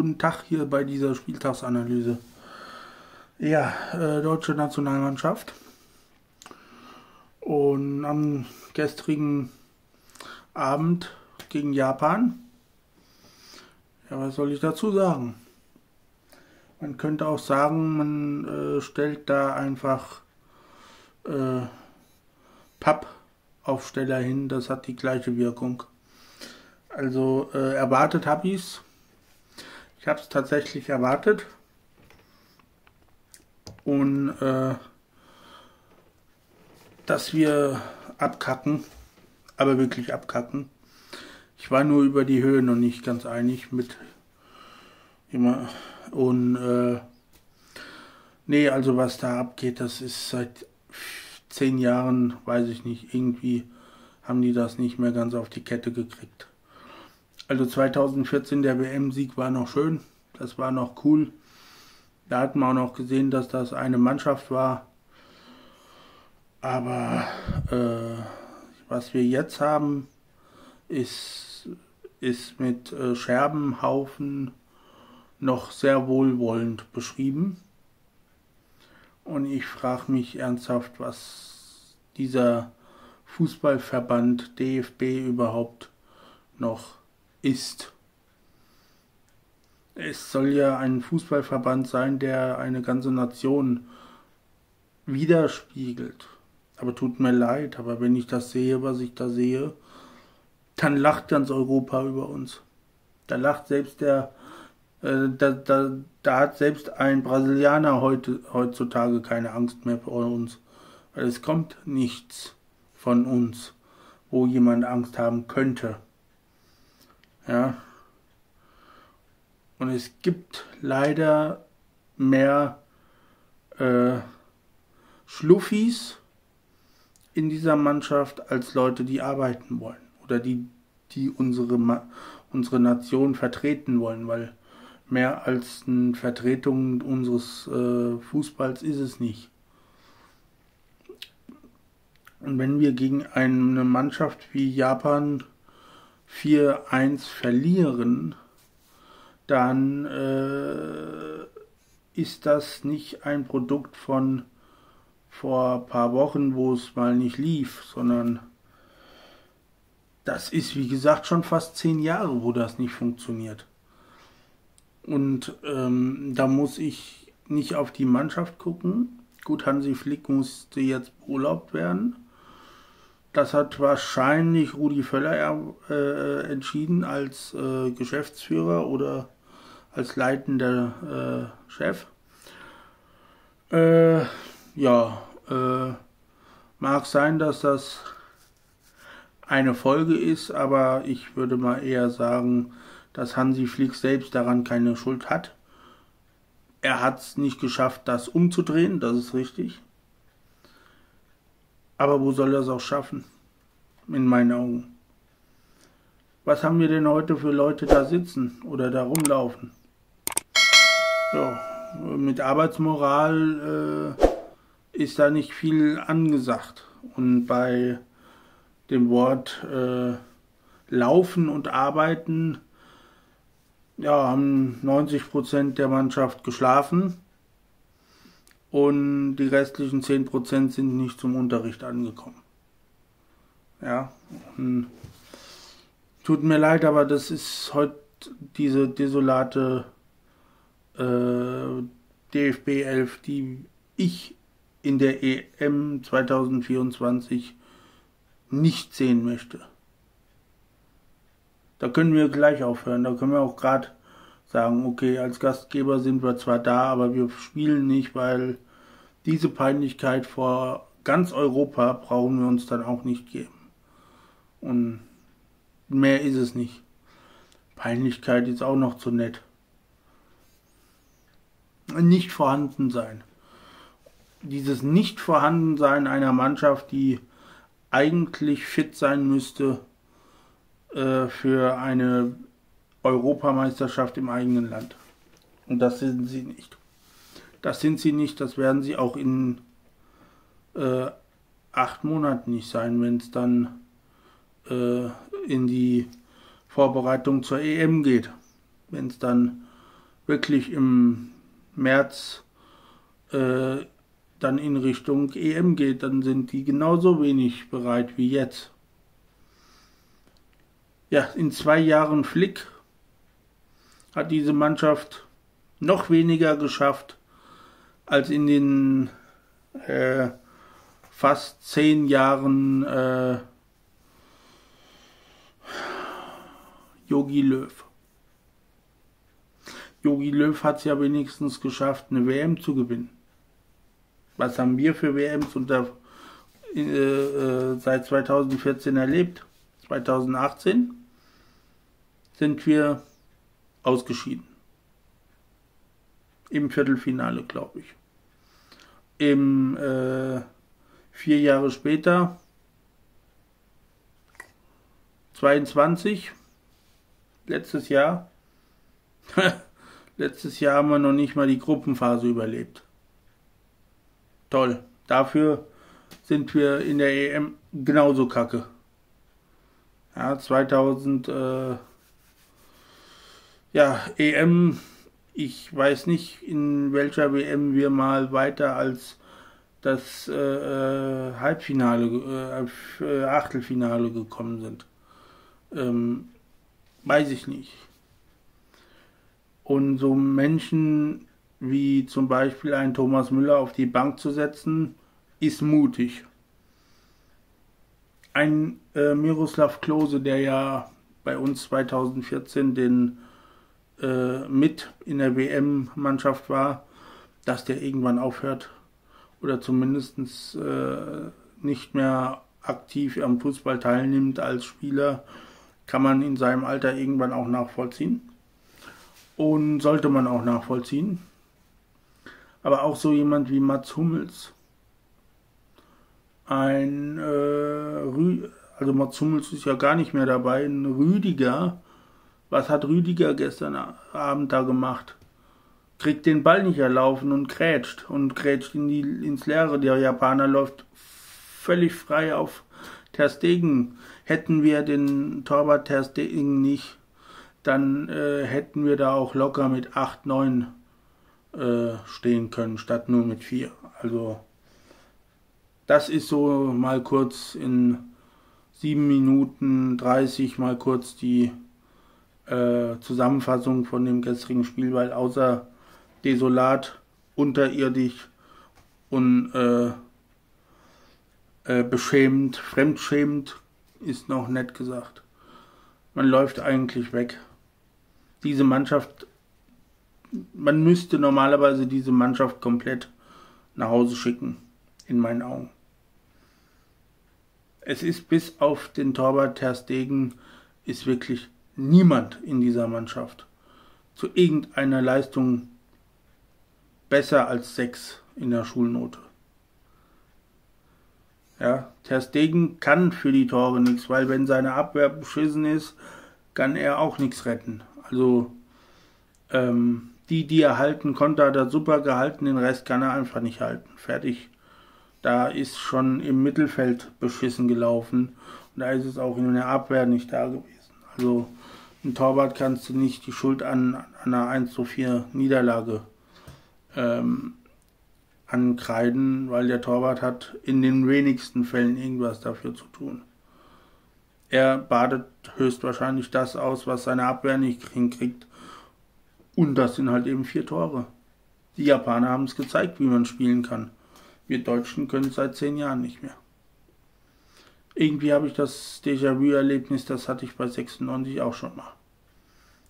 guten Tag hier bei dieser Spieltagsanalyse. Ja, deutsche Nationalmannschaft. Und am gestrigen Abend gegen Japan. Ja, was soll ich dazu sagen? Man könnte auch sagen, man stellt da einfach Pappaufsteller hin, das hat die gleiche Wirkung. Also erwartet habe ich es. Ich habe es tatsächlich erwartet. Und dass wir abkacken, aber wirklich abkacken. Ich war nur über die Höhe noch nicht ganz einig mit immer. Und nee, also was da abgeht, das ist seit 10 Jahren, weiß ich nicht, irgendwie haben die das nicht mehr ganz auf die Kette gekriegt. Also 2014 der WM-Sieg war noch schön, das war noch cool. Da hat man auch noch gesehen, dass das eine Mannschaft war. Aber was wir jetzt haben, ist mit Scherbenhaufen noch sehr wohlwollend beschrieben. Und ich frage mich ernsthaft, was dieser Fußballverband DFB überhaupt noch ist. Es soll ja ein Fußballverband sein, der eine ganze Nation widerspiegelt. Aber tut mir leid, aber wenn ich das sehe, was ich da sehe, dann lacht ganz Europa über uns. Da lacht selbst der, da hat selbst ein Brasilianer heutzutage keine Angst mehr vor uns. Weil es kommt nichts von uns, wo jemand Angst haben könnte. Ja. Und es gibt leider mehr Schluffis in dieser Mannschaft als Leute, die arbeiten wollen oder die unsere Nation vertreten wollen, weil mehr als eine Vertretung unseres Fußballs ist es nicht. Und wenn wir gegen eine Mannschaft wie Japan 4-1 verlieren, dann ist das nicht ein Produkt von vor ein paar Wochen, wo es mal nicht lief, sondern das ist, wie gesagt, schon fast 10 Jahre, wo das nicht funktioniert. Und da muss ich nicht auf die Mannschaft gucken. Gut, Hansi Flick musste jetzt beurlaubt werden. Das hat wahrscheinlich Rudi Völler entschieden als Geschäftsführer oder als leitender Chef. Mag sein, dass das eine Folge ist, aber ich würde mal eher sagen, dass Hansi Flick selbst daran keine Schuld hat. Er hat es nicht geschafft, das umzudrehen, das ist richtig. Aber wo soll er es auch schaffen? In meinen Augen. Was haben wir denn heute für Leute da sitzen oder da rumlaufen? Ja, mit Arbeitsmoral ist da nicht viel angesagt. Und bei dem Wort Laufen und Arbeiten, ja, haben 90% der Mannschaft geschlafen und die restlichen 10% sind nicht zum Unterricht angekommen. Ja, tut mir leid, aber das ist heute diese desolate DFB 11, die ich in der EM 2024 nicht sehen möchte. Da können wir gleich aufhören, da können wir auch gerade sagen, okay, als Gastgeber sind wir zwar da, aber wir spielen nicht, weil diese Peinlichkeit vor ganz Europa brauchen wir uns dann auch nicht geben. Und mehr ist es nicht. Peinlichkeit ist auch noch zu nett. Nicht vorhanden sein. Dieses Nicht-Vorhandensein einer Mannschaft, die eigentlich fit sein müsste, für eine Europameisterschaft im eigenen Land. Und das sind sie nicht. Das sind sie nicht, das werden sie auch in 8 Monaten nicht sein, wenn es dann in die Vorbereitung zur EM geht. Wenn es dann wirklich im März dann in Richtung EM geht, dann sind die genauso wenig bereit wie jetzt. Ja, in 2 Jahren Flick hat diese Mannschaft noch weniger geschafft als in den fast 10 Jahren Jogi Löw. Jogi Löw hat es ja wenigstens geschafft, eine WM zu gewinnen. Was haben wir für WMs seit 2014 erlebt? 2018 sind wir ausgeschieden. Im Viertelfinale, glaube ich. 4 Jahre später, 22, letztes Jahr, letztes Jahr haben wir noch nicht mal die Gruppenphase überlebt. Toll, dafür sind wir in der EM genauso kacke. Ja, EM, ich weiß nicht, in welcher WM wir mal weiter als das Achtelfinale gekommen sind. Weiß ich nicht. Und so Menschen wie zum Beispiel einen Thomas Müller auf die Bank zu setzen, ist mutig. Ein Miroslav Klose, der ja bei uns 2014 mit in der WM-Mannschaft war, dass der irgendwann aufhört oder zumindest nicht mehr aktiv am Fußball teilnimmt als Spieler, kann man in seinem Alter irgendwann auch nachvollziehen. Und sollte man auch nachvollziehen. Aber auch so jemand wie Mats Hummels. Also Mats Hummels ist ja gar nicht mehr dabei. Ein Rüdiger. Was hat Rüdiger gestern Abend da gemacht? Kriegt den Ball nicht erlaufen und grätscht. Und grätscht ins Leere. Der Japaner läuft völlig frei auf Ter Stegen. Hätten wir den Torwart Ter Stegen nicht, dann hätten wir da auch locker mit 8, 9 stehen können, statt nur mit 4. Also das ist so mal kurz in 7 Minuten 30 mal kurz die Zusammenfassung von dem gestrigen Spiel, weil außer desolat, unterirdisch und beschämend, fremdschämend ist noch nett gesagt. Man läuft eigentlich weg. Diese Mannschaft, man müsste normalerweise diese Mannschaft komplett nach Hause schicken, in meinen Augen. Es ist bis auf den Torwart Ter Stegen ist wirklich niemand in dieser Mannschaft zu irgendeiner Leistung besser als 6 in der Schulnote. Ja, Ter Stegen kann für die Tore nichts, weil wenn seine Abwehr beschissen ist, kann er auch nichts retten. Also die er halten konnte, hat er super gehalten, den Rest kann er einfach nicht halten. Fertig. Da ist schon im Mittelfeld beschissen gelaufen und da ist es auch in der Abwehr nicht da gewesen. Also ein Torwart kannst du nicht die Schuld an einer 1:4 Niederlage ankreiden, weil der Torwart hat in den wenigsten Fällen irgendwas dafür zu tun. Er badet höchstwahrscheinlich das aus, was seine Abwehr nicht hinkriegt. Und das sind halt eben 4 Tore. Die Japaner haben es gezeigt, wie man spielen kann. Wir Deutschen können es seit 10 Jahren nicht mehr. Irgendwie habe ich das Déjà-vu-Erlebnis, das hatte ich bei 96 auch schon mal.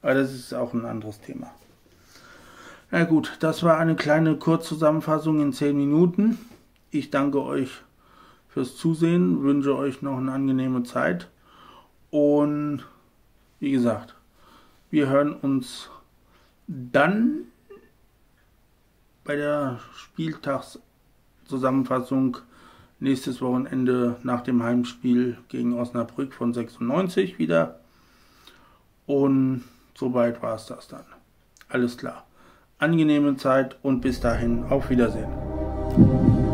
Aber das ist auch ein anderes Thema. Na gut, das war eine kleine Kurzzusammenfassung in 10 Minuten. Ich danke euch fürs Zusehen, wünsche euch noch eine angenehme Zeit. Und wie gesagt, wir hören uns dann bei der Spieltagszusammenfassung nächstes Wochenende nach dem Heimspiel gegen Osnabrück von 96 wieder. Und soweit war es das dann. Alles klar. Angenehme Zeit und bis dahin auf Wiedersehen.